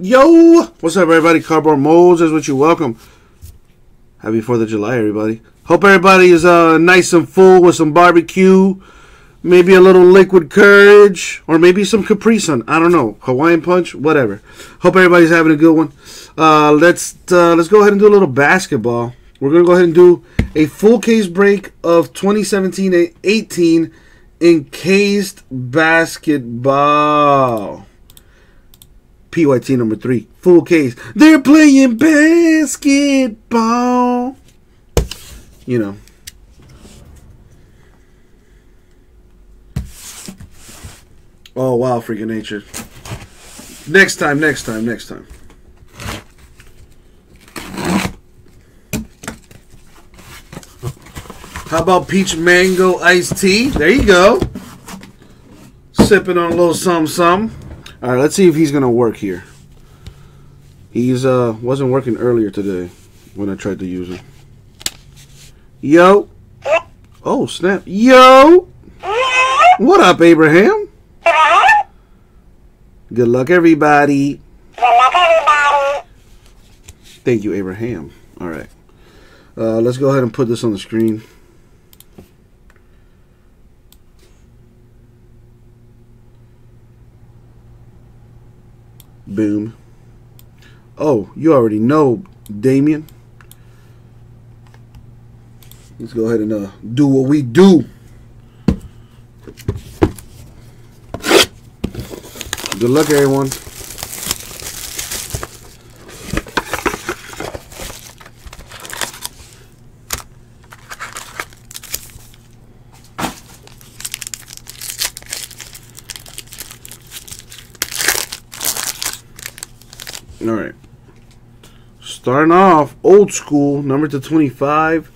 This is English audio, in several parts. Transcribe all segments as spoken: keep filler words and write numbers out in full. Yo! What's up, everybody? Cardboard Moles is what you welcome. Happy fourth of July, everybody. Hope everybody is uh, nice and full with some barbecue, maybe a little liquid courage, or maybe some Capri Sun. I don't know. Hawaiian punch, whatever. Hope everybody's having a good one. Uh, let's, uh, let's go ahead and do a little basketball. We're going to go ahead and do a full case break of twenty seventeen eighteen encased basketball. P Y T number three, full case. They're playing basketball. You know. Oh, wow, freaking nature. Next time, next time, next time. How about peach mango iced tea? There you go. Sipping on a little something, something. All right, let's see if he's going to work here. He's uh wasn't working earlier today when I tried to use him. Yo. Oh, snap. Yo. What up, Abraham? Good luck, everybody. Good luck, everybody. Thank you, Abraham. All right. Uh, let's go ahead and put this on the screen. Boom. Oh, you already know, Damien. Let's go ahead and uh, do what we do. Good luck, everyone. Alright. Starting off, old school, number two twenty-five,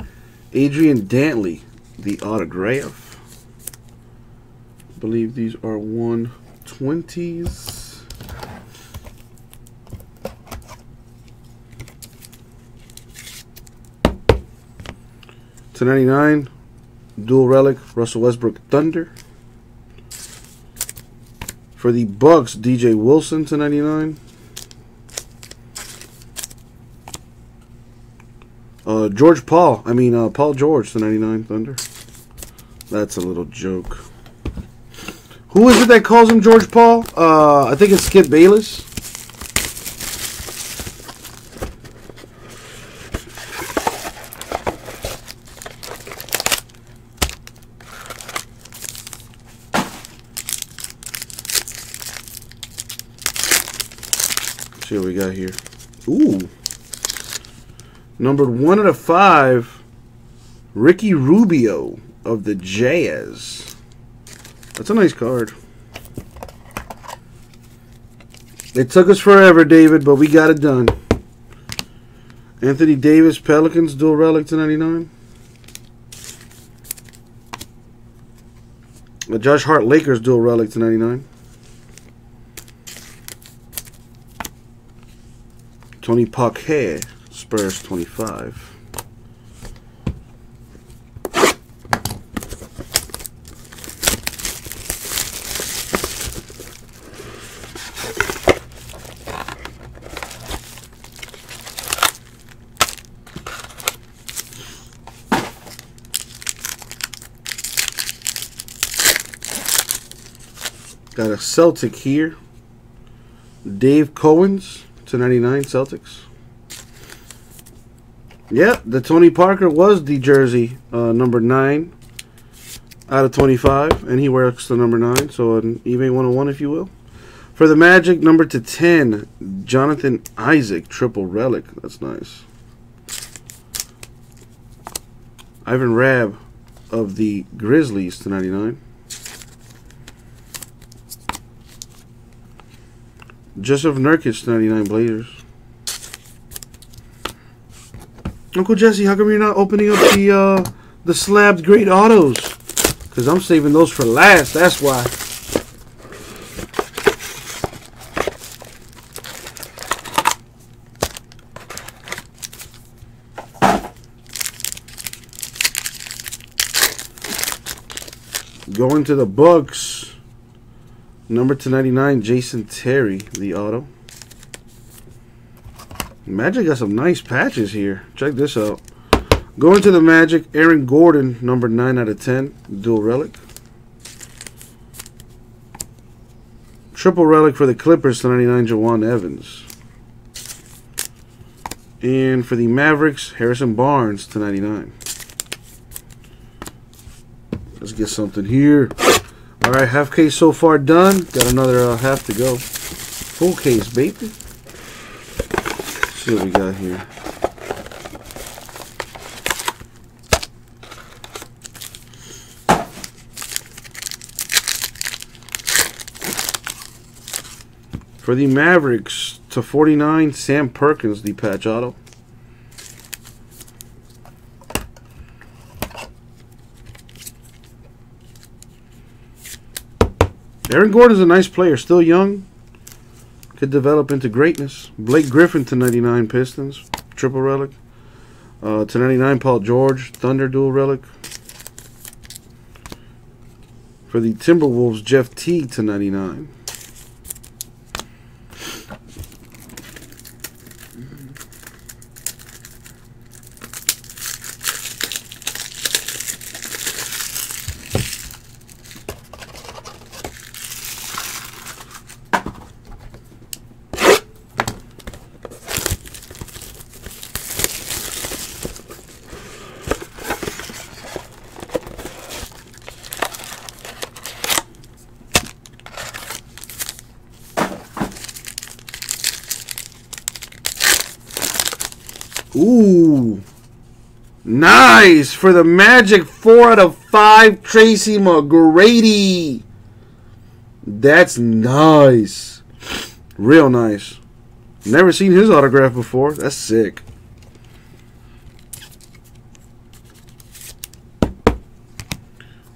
Adrian Dantley, the autograph. I believe these are one twenties. two ninety-nine, dual relic, Russell Westbrook Thunder. For the Bucks, D J Wilson, two ninety-nine. Uh, George Paul, I mean uh, Paul George, the ninety-nine Thunder. That's a little joke. Who is it that calls him George Paul? Uh, I think it's Skip Bayless. Let's see what we got here. Ooh. Numbered one out of five, Ricky Rubio of the Jazz. That's a nice card. It took us forever, David, but we got it done. Anthony Davis, Pelicans, dual relic two ninety-nine. The Josh Hart, Lakers, dual relic two ninety-nine. Tony Parker, Spurs twenty-five. Got a Celtic here. Dave Cowens two ninety-nine Celtics. Yep, the Tony Parker was the jersey uh, number nine out of twenty-five, and he works the number nine, so an eBay one oh one, if you will. For the Magic, number to ten, Jonathan Isaac, triple relic. That's nice. Ivan Rabb of the Grizzlies to ninety-nine. Jusuf Nurkić to ninety-nine Blazers. Uncle Jesse, how come you're not opening up the uh, the slabbed great autos? Because I'm saving those for last. That's why. Going to the Bucks. Number two ninety-nine, Jason Terry, the auto. Magic got some nice patches here. Check this out. Going to the Magic, Aaron Gordon, number nine out of ten, dual relic. Triple relic for the Clippers, ninety-nine, Jawan Evans. And for the Mavericks, Harrison Barnes to ninety-nine. Let's get something here. All right, half case so far done. Got another uh, half to go. Full case, baby. Let's see what we got here. For the Mavericks, to forty-nine, Sam Perkins, the patch auto. Aaron Gordon's a nice player, still young. Could develop into greatness. Blake Griffin to ninety-nine, Pistons, triple relic. Uh, to ninety-nine, Paul George, Thunder, dual relic. For the Timberwolves, Jeff Teague to ninety-nine. Ooh, nice for the Magic. Four out of five, Tracy McGrady. That's nice, real nice. Never seen his autograph before. That's sick.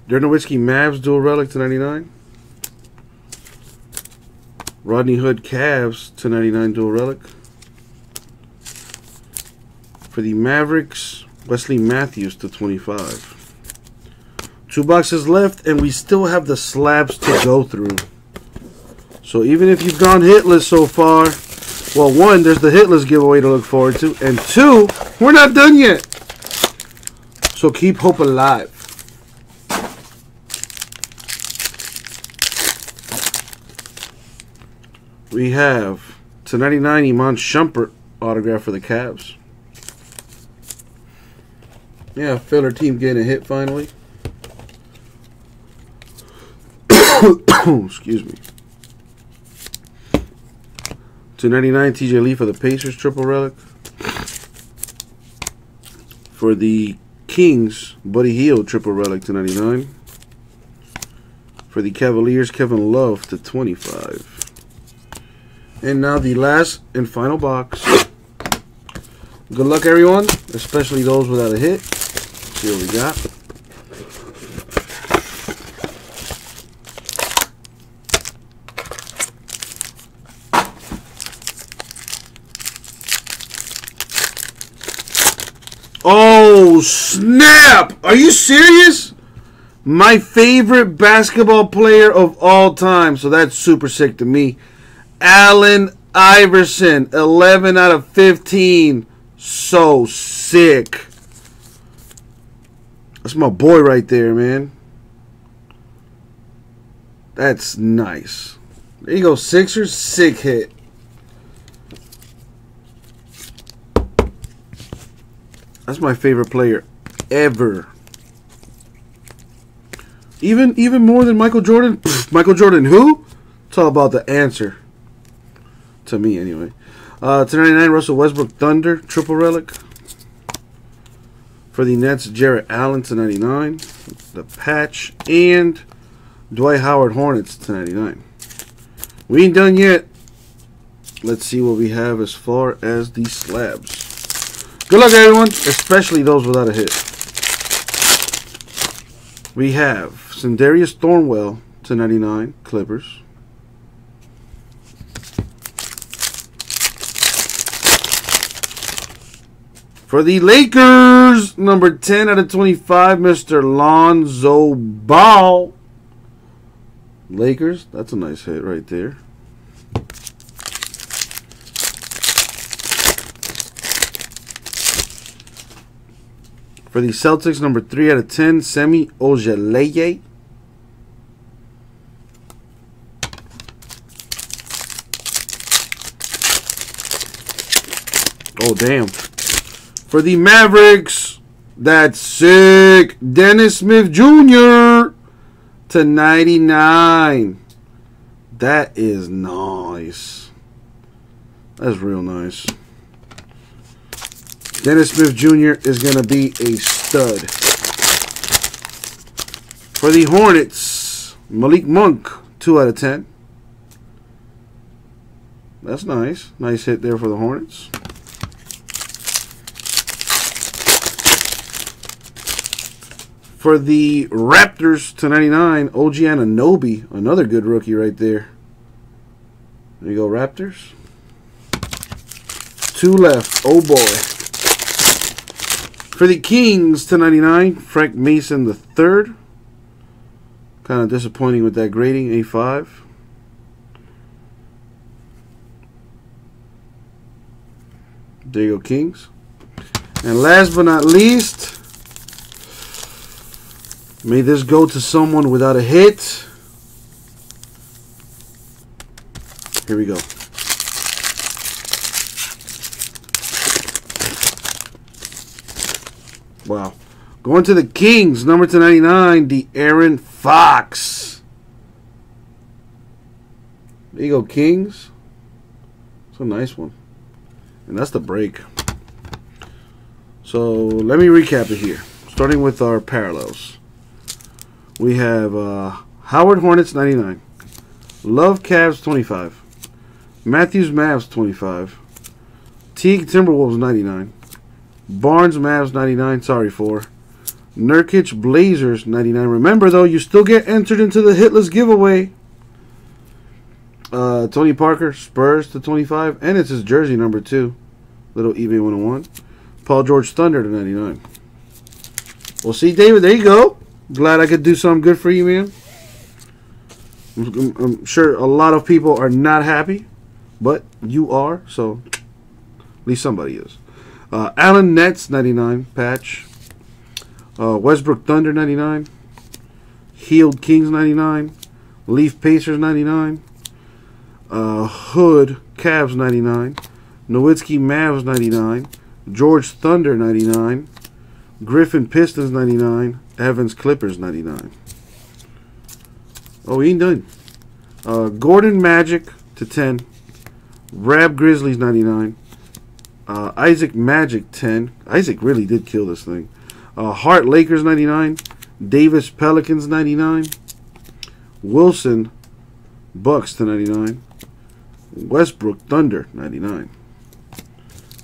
Dirk Nowitzki, Mavs, dual relic to ninety-nine. Rodney Hood, Cavs to ninety-nine, dual relic. For the Mavericks, Wesley Matthews to twenty-five. Two boxes left, and we still have the slabs to go through. So even if you've gone hitless so far, well, one, there's the hitless giveaway to look forward to, and two, we're not done yet. So keep hope alive. We have to ninety-nine, Iman Shumpert autograph for the Cavs. Yeah, filler team getting a hit finally. Excuse me. two ninety-nine, T J Lee for the Pacers, triple relic. For the Kings, Buddy Hield, triple relic to ninety-nine. For the Cavaliers, Kevin Love to twenty-five. And now the last and final box. Good luck, everyone, especially those without a hit. See what we got. Oh, snap! Are you serious? My favorite basketball player of all time, so that's super sick to me. Allen Iverson, eleven out of fifteen. So sick. That's my boy right there, man. That's nice. There you go, Sixers. Sick hit. That's my favorite player ever. Even even more than Michael Jordan. Michael Jordan who? It's all about the answer. To me, anyway. Uh, two ninety-nine, Russell Westbrook, Thunder, triple relic. For the Nets, Jarrett Allen to ninety-nine, the patch, and Dwight Howard, Hornets to ninety-nine. We ain't done yet. Let's see what we have as far as the slabs. Good luck, everyone, especially those without a hit. We have Sindarius Thornwell to ninety-nine, Clippers. For the Lakers, number ten out of twenty-five, Mister Lonzo Ball. Lakers, that's a nice hit right there. For the Celtics, number three out of ten, Semi Ojeleye. Oh, damn. For the Mavericks, that's sick. Dennis Smith Junior to ninety-nine. That is nice. That's real nice. Dennis Smith Junior is going to be a stud. For the Hornets, Malik Monk, two out of ten. That's nice. Nice hit there for the Hornets. For the Raptors, to ninety-nine, O G Anunoby, another good rookie right there. There you go, Raptors. Two left. Oh, boy. For the Kings, to ninety-nine, Frank Mason the third. Kind of disappointing with that grading, A five. There you go, Kings. And last but not least, may this go to someone without a hit. Here we go. Wow. Going to the Kings, number to ninety-nine, De'Aaron Fox. There you go, Kings. It's a nice one. And that's the break. So let me recap it here, starting with our parallels. We have uh, Howard Hornets, ninety-nine. Love Cavs, twenty-five. Matthews Mavs, twenty-five. Teague Timberwolves, ninety-nine. Barnes Mavs ninety-nine, sorry for Nurkic Blazers ninety-nine. Remember though, you still get entered into the hitless giveaway. Uh, Tony Parker Spurs to twenty-five, and it's his jersey number two, little eBay one oh one. Paul George Thunder to ninety-nine. Well, see, David, there you go. Glad I could do something good for you, man. I'm, I'm sure a lot of people are not happy, but you are, so at least somebody is. Uh, Allen Nets, ninety-nine, patch. Uh, Westbrook Thunder, ninety-nine. Heald Kings, ninety-nine. Leaf Pacers, ninety-nine. Uh, Hood Cavs, ninety-nine. Nowitzki Mavs, ninety-nine. George Thunder, ninety-nine. Griffin Pistons, ninety-nine. Evans Clippers, ninety-nine. Oh, he ain't done. Uh, Gordon Magic to ten. Rabb Grizzlies, ninety-nine. Uh, Isaac Magic ten. Isaac really did kill this thing. Uh, Hart Lakers ninety-nine. Davis Pelicans ninety-nine. Wilson Bucks to ninety-nine. Westbrook Thunder ninety-nine.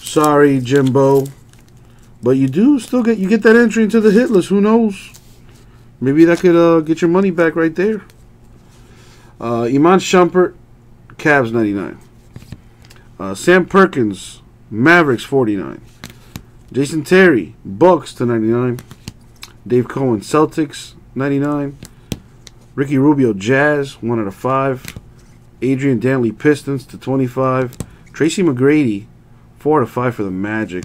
Sorry, Jimbo, but you do still get you get that entry into the hit list. Who knows? Maybe that could uh, get your money back right there. Uh, Iman Shumpert Cavs ninety-nine. Uh, Sam Perkins. Mavericks forty-nine. Jason Terry Bucks to ninety-nine. Dave Cowens Celtics ninety-nine. Ricky Rubio Jazz one out of five. Adrian Dantley Pistons to twenty-five. Tracy McGrady four out of five for the Magic.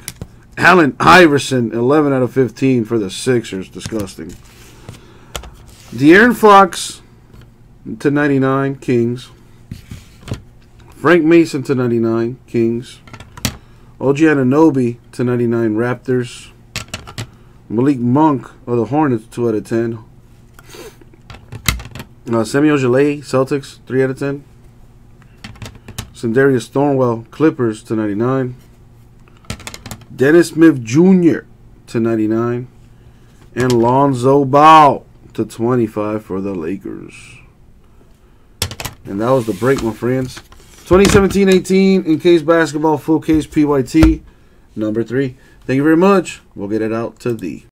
Allen Iverson eleven out of fifteen for the Sixers. Disgusting. De'Aaron Fox to ninety-nine Kings. Frank Mason to ninety-nine Kings. O G Anunoby to ninety-nine Raptors. Malik Monk of the Hornets two out of ten. Uh, Semi Ojeleye Celtics three out of ten. Sindarius Thornwell Clippers to ninety-nine. Dennis Smith Junior to ninety-nine. And Lonzo Ball to twenty-five for the Lakers. And that was the break, my friends. twenty seventeen eighteen, in case basketball, full case P Y T, number three. Thank you very much. We'll get it out to thee.